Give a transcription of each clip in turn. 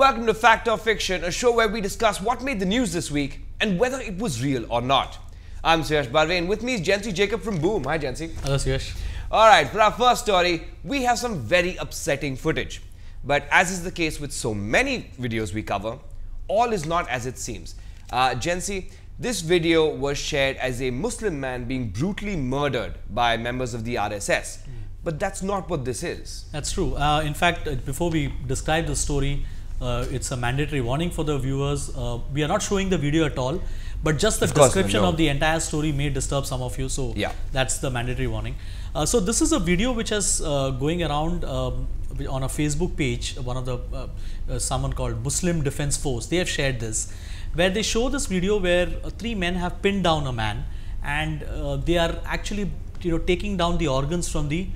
welcome to Fact or Fiction, a show where we discuss what made the news this week and whether it was real or not. I'm Suresh Barve and with me is Jency Jacob from Boom. Hi Jency. Hello Suresh. Alright, for our first story, we have some very upsetting footage. But as is the case with so many videos we cover, all is not as it seems. Jency, this video was shared as a Muslim man being brutally murdered by members of the RSS. But that's not what this is. That's true. In fact, before we describe the story, it's a mandatory warning for the viewers. We are not showing the video at all, but just the description of the entire story may disturb some of you. So yeah, that's the mandatory warning. So this is a video which is going around on a Facebook page. One of the someone called Muslim Defence Force, they have shared this, where they show this video where three men have pinned down a man, and they are actually, you know, taking down the organs from the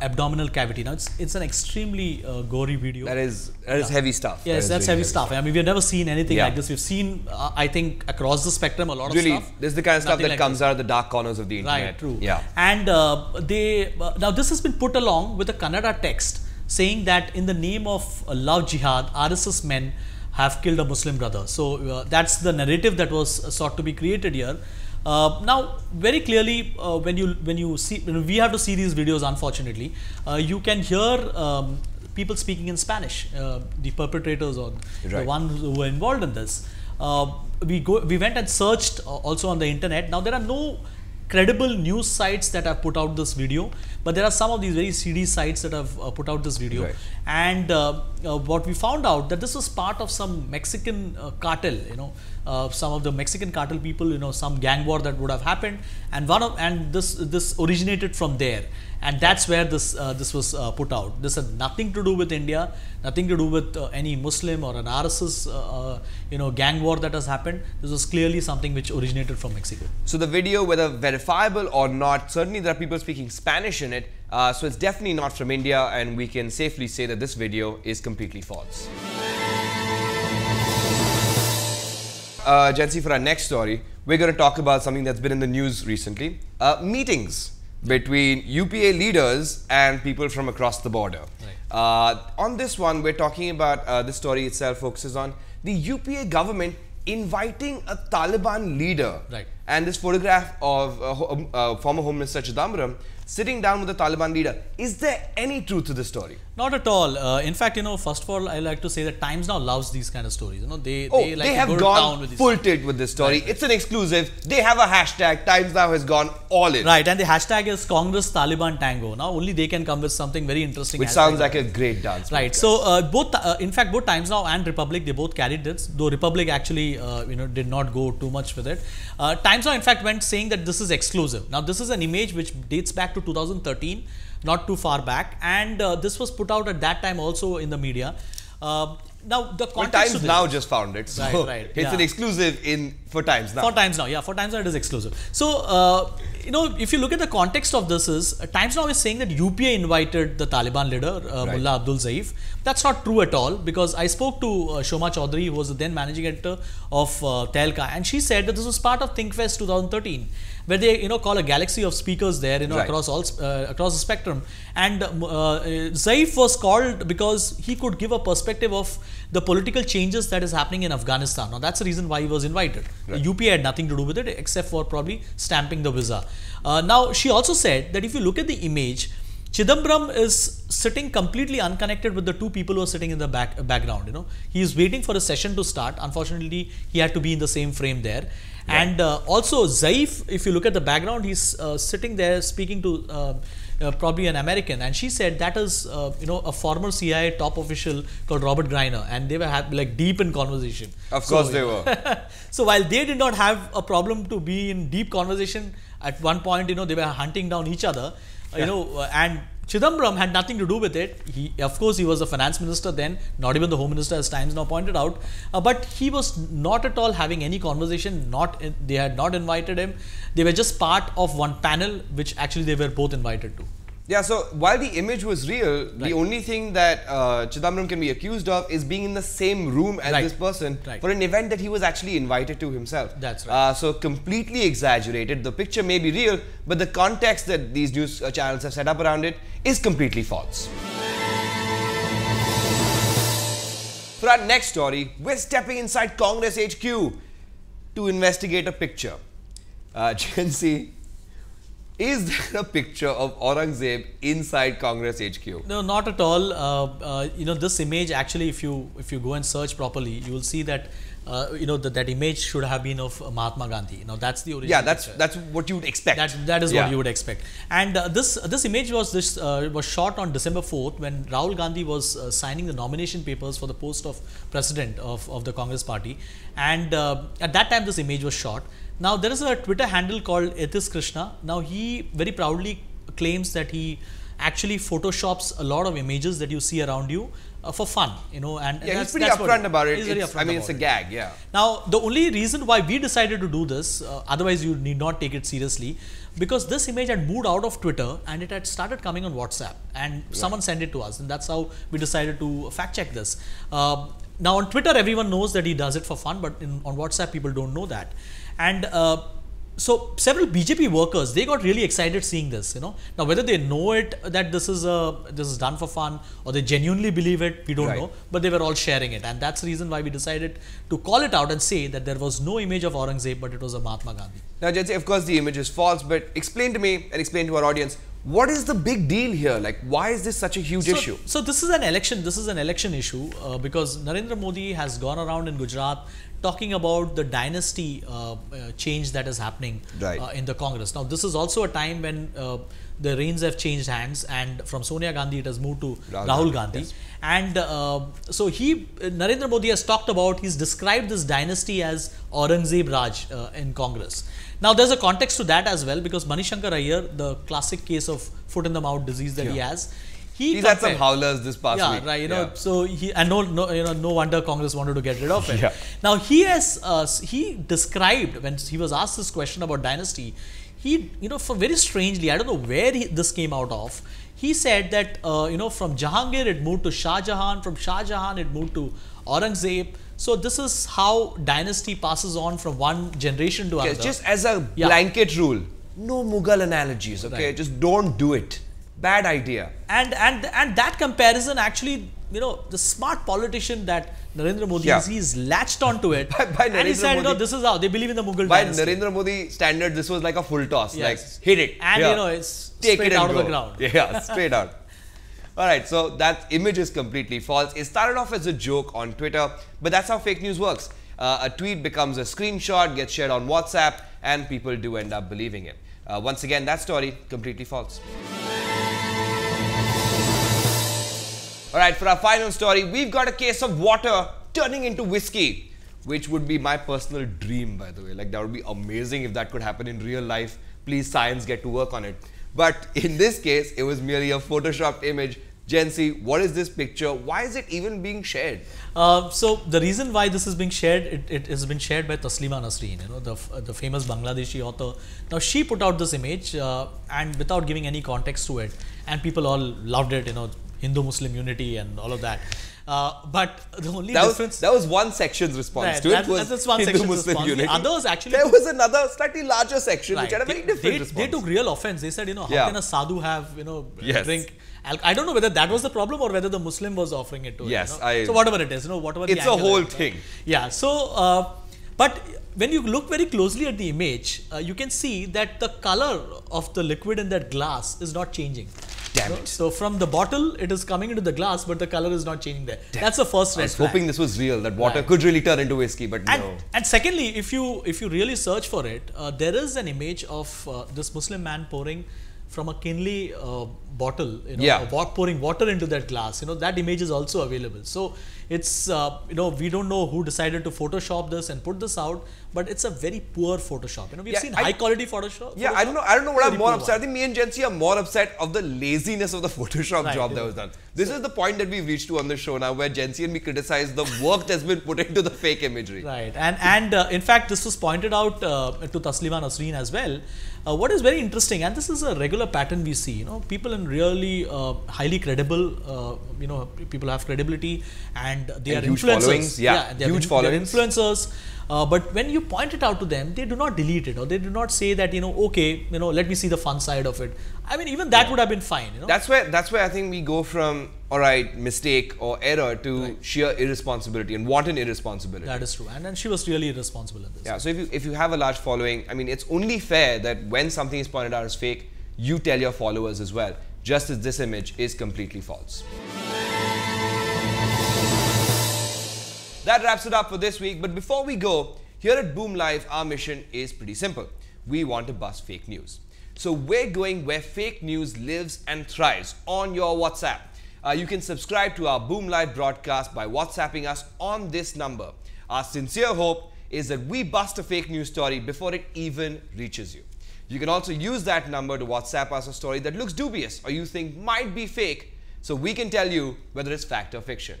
abdominal cavity. Now it's an extremely gory video. That is heavy stuff. Yes, that's really heavy stuff. I mean, we've never seen anything like this. We've seen, I think, across the spectrum, a lot of stuff. This is the kind of stuff that like comes out of the dark corners of the internet. Right, true. Yeah. And now this has been put along with a Kannada text saying that in the name of Love Jihad, RSS men have killed a Muslim brother. So that's the narrative that was sought to be created here. Now, very clearly, when you see, we have to see these videos. Unfortunately, you can hear people speaking in Spanish. The perpetrators or the ones who were involved in this. We went and searched also on the internet. Now there are no credible news sites that have put out this video, but there are some of these very seedy sites that have put out this video. And what we found out that this was part of some Mexican cartel, you know, some of the Mexican cartel people, you know, some gang war that would have happened, and this originated from there, and that's where this was put out. This had nothing to do with India, nothing to do with any Muslim or an RSS, you know, gang war that has happened. This was clearly something which originated from Mexico. So the video, whether verifiable or not, certainly there are people speaking Spanish in it, so it's definitely not from India, and we can safely say that this video is completely false. Jency, for our next story, we're going to talk about something that's been in the news recently, meetings between UPA leaders and people from across the border. On this one, we're talking about, this story itself focuses on the UPA government inviting a Taliban leader, and this photograph of former Home Minister Chidambaram sitting down with the Taliban leader. Is there any truth to this story? Not at all. In fact, you know, first of all, I like to say that Times now loves these kind of stories. You know, they like have gone full tilt with this story. It's an exclusive. They have a hashtag. Times now has gone all in. Right, and the hashtag is Congress Taliban Tango. Now only they can come with something very interesting. Which sounds like a great dance. Right. So in fact, both Times now and Republic, they both carried this. Though Republic actually, you know, did not go too much with it. Times now, in fact, went saying that this is exclusive. Now this is an image which dates back to 2013, not too far back, and this was put out at that time also in the media. Now the context Times now just found it, so it's an exclusive for Times now. For Times now, yeah, for Times now it is exclusive. So you know, if you look at the context of this, is Times now is saying that UPA invited the Taliban leader Mullah Abdul Zaif. That's not true at all, because I spoke to Shoma Chaudhary, who was the then managing editor of Tehelka, and she said that this was part of Thinkfest 2013. Where they, you know, call a galaxy of speakers there, you know, across all across the spectrum, and Zaif was called because he could give a perspective of the political changes that is happening in Afghanistan. Now that's the reason why he was invited. The UPA had nothing to do with it except for probably stamping the visa. Now she also said that if you look at the image, Chidambaram is sitting completely unconnected with the two people who are sitting in the background. You know, he is waiting for a session to start. Unfortunately, he had to be in the same frame there. And also Zaif, if you look at the background, he's sitting there speaking to probably an American, and she said that is, you know, a former CIA top official called Robert Greiner, and they were like deep in conversation. Of course they were. So while they did not have a problem to be in deep conversation, at one point, you know, they were hunting down each other, you know, and Chidambaram had nothing to do with it. He, of course, he was the finance minister then, not even the home minister, as Times now pointed out. But he was not at all having any conversation. They had not invited him. They were just part of one panel, which actually they were both invited to. Yeah. So while the image was real, the only thing that Chidambaram can be accused of is being in the same room as this person for an event that he was actually invited to himself. That's right. So completely exaggerated. The picture may be real, but the context that these news channels have set up around it is completely false. For our next story, we're stepping inside Congress HQ to investigate a picture. Jency, is there a picture of Aurangzeb inside Congress HQ? No, not at all. This image actually, if you go and search properly, you will see that that image should have been of Mahatma Gandhi. Now that's the original. Yeah, that's what you would expect. That is what you would expect. And this image was shot on December 4th, when Rahul Gandhi was signing the nomination papers for the post of president of the Congress party. And at that time, this image was shot. Now there is a Twitter handle called Ethiskrishna. Now he very proudly claims that he actually photoshops a lot of images that you see around you. For fun, and yeah, he's pretty upfront about it. It's a gag, yeah. Now, the only reason why we decided to do this, otherwise you need not take it seriously, because this image had moved out of Twitter and it had started coming on WhatsApp, and someone sent it to us, and that's how we decided to fact check this. Now, on Twitter, everyone knows that he does it for fun, but on WhatsApp, people don't know that. And so several BJP workers, they got really excited seeing this, Now whether they know it that this is done for fun or they genuinely believe it, we don't know. But they were all sharing it, and that's the reason why we decided to call it out and say that there was no image of Aurangzeb, but it was a Mahatma Gandhi. Now, Jency, of course the image is false, but explain to me and explain to our audience, what is the big deal here? Like, why is this such a huge issue? So this is an election. This is an election issue because Narendra Modi has gone around in Gujarat talking about the dynasty change that is happening in the Congress. Now, this is also a time when the reins have changed hands, and from Sonia Gandhi, it has moved to Rahul Gandhi. Yes. And so Narendra Modi has talked about, he's described this dynasty as Aurangzeb Raj in Congress. Now, there's a context to that as well, because Manishankar Aiyar, the classic case of foot in the mouth disease that he has, he's had some howlers this past week. So no wonder Congress wanted to get rid of it. Now he described, when he was asked this question about dynasty, for very strangely, I don't know where this came out of. He said that from Jahangir it moved to Shah Jahan, from Shah Jahan it moved to Aurangzeb. So this is how dynasty passes on from one generation to another. Just as a blanket rule, no Mughal analogies. Okay, just don't do it. Bad idea. And that comparison actually, the smart politician that Narendra Modi is, he's latched onto it. And he said, this is how they believe in the Mughal dynasty. By Narendra Modi standard, this was like a full toss. Like, hit it. And it's take straight it out of the ground. Yeah, straight out. Alright, so that image is completely false. It started off as a joke on Twitter, but that's how fake news works. A tweet becomes a screenshot, gets shared on WhatsApp, and people do end up believing it. Once again, that story, completely false. Alright, for our final story, we've got a case of water turning into whiskey, which would be my personal dream, by the way. Like, that would be amazing if that could happen in real life. Please, science, get to work on it. But in this case, it was merely a photoshopped image. Jency, what is this picture? Why is it even being shared? So the reason why this is being shared, it has been shared by Taslima Nasrin, the famous Bangladeshi author. Now she put out this image and without giving any context to it, and people all loved it, Hindu-Muslim unity and all of that. But the only difference... that was one section's response to it. That's one section's response. Others actually... there was another slightly larger section which had a very different response. They took real offense. They said, how can a sadhu have, drink... I don't know whether that was the problem or whether the Muslim was offering it to him. So whatever it is, whatever the angle is. It's a whole thing. Yeah, so... but when you look very closely at the image, you can see that the color of the liquid in that glass is not changing. Damn it. So from the bottle, it is coming into the glass, but the color is not changing there. Damn. That's the first red flag. I was hoping this was real, that water could really turn into whiskey, but no. And secondly, if you really search for it, there is an image of this Muslim man pouring from a Kinley bottle, pouring water into that glass. That image is also available. So it's, we don't know who decided to Photoshop this and put this out, but it's a very poor Photoshop. We've seen high quality Photoshop. Yeah, I don't know what I'm more upset. I think me and Jency are more upset of the laziness of the Photoshop job that was done. This is the point that we've reached to on the show now, where Jency and me criticize the work that's been put into the fake imagery. Right, and in fact, this was pointed out to Taslima Nasrin as well. What is very interesting, and this is a regular pattern we see, people in really highly credible, people have credibility and they are influencers. Huge followings. Influencers. But when you point it out to them, they do not delete it, or they do not say that, okay, let me see the fun side of it. I mean, even that would have been fine. That's where I think we go from from, all right, mistake or error to sheer irresponsibility. And what an irresponsibility. That is true. And she was really irresponsible at this. Yeah, so if you have a large following, I mean, it's only fair that when something is pointed out as fake, you tell your followers as well, just as this image is completely false. That wraps it up for this week. But before we go, here at Boom Live, our mission is pretty simple. We want to bust fake news. So we're going where fake news lives and thrives, on your WhatsApp. You can subscribe to our Boom Live broadcast by WhatsApping us on this number. Our sincere hope is that we bust a fake news story before it even reaches you. You can also use that number to WhatsApp us a story that looks dubious or you think might be fake, so we can tell you whether it's fact or fiction.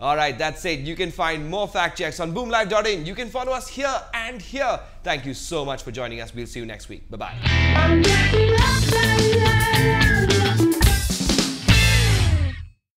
Alright, that's it. You can find more fact checks on boomlive.in. You can follow us here and here. Thank you so much for joining us. We'll see you next week. Bye-bye.